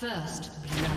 First blood.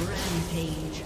Rampage.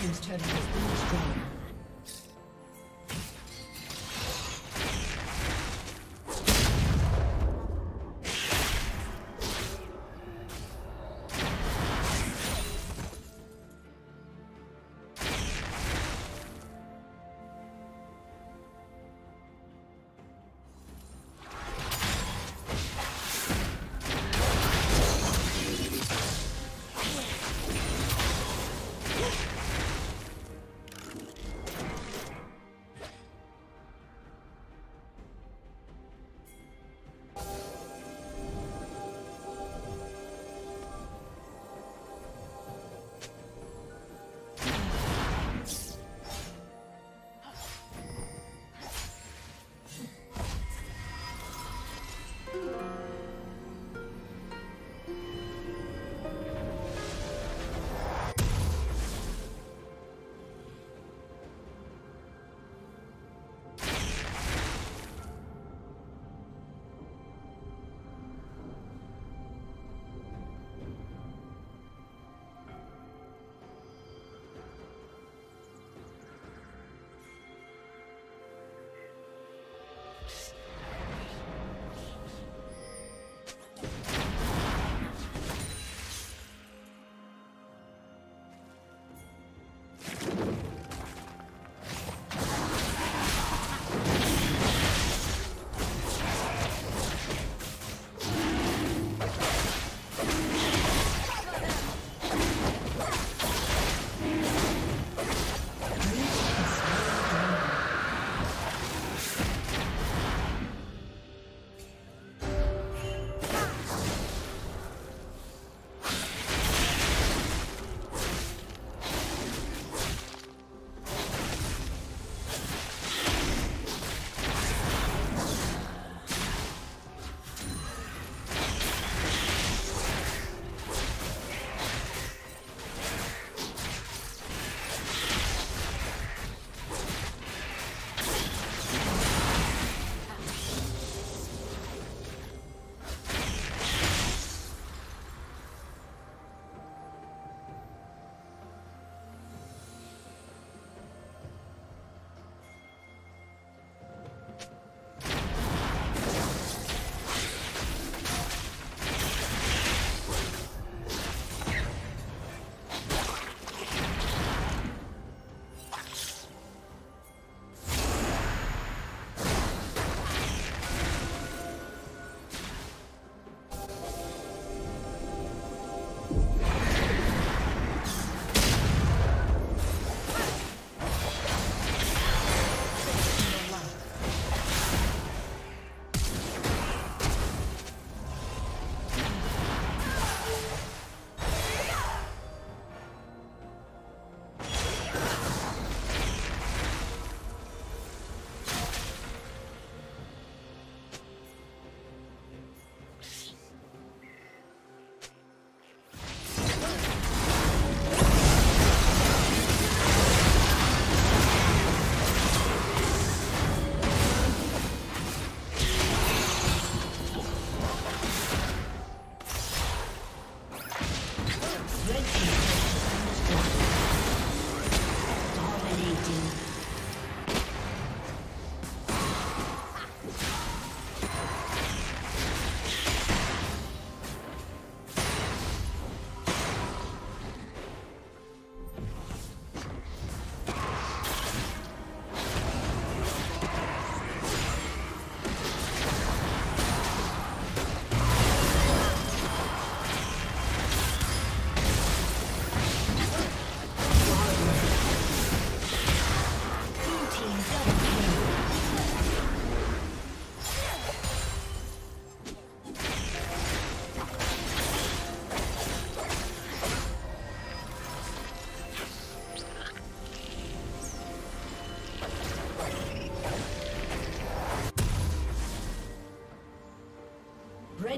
Team's turret has been destroyed.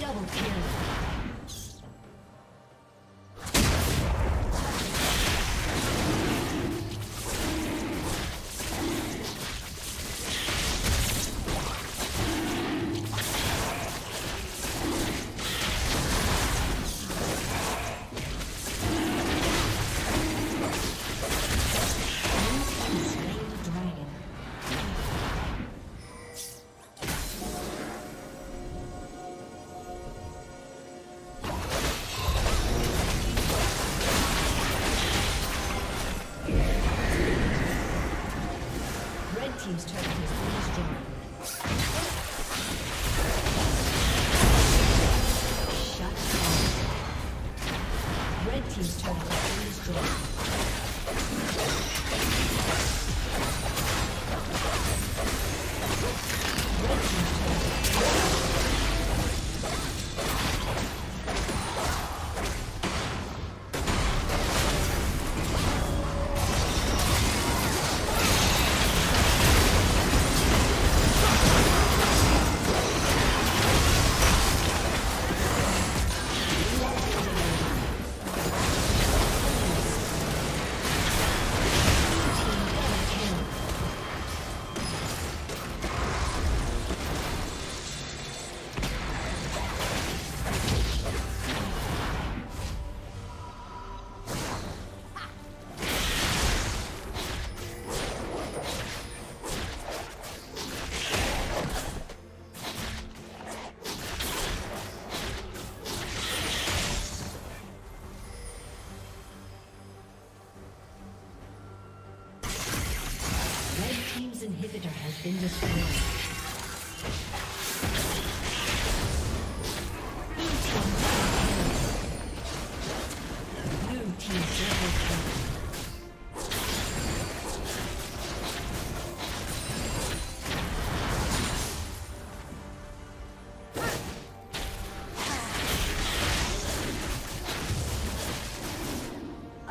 Double kill. Team's turret has been destroyed. Shut down. Red team's turret has been destroyed. Inhibitor has been destroyed. A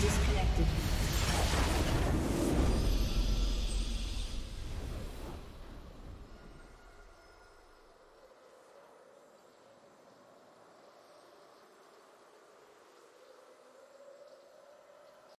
disconnected.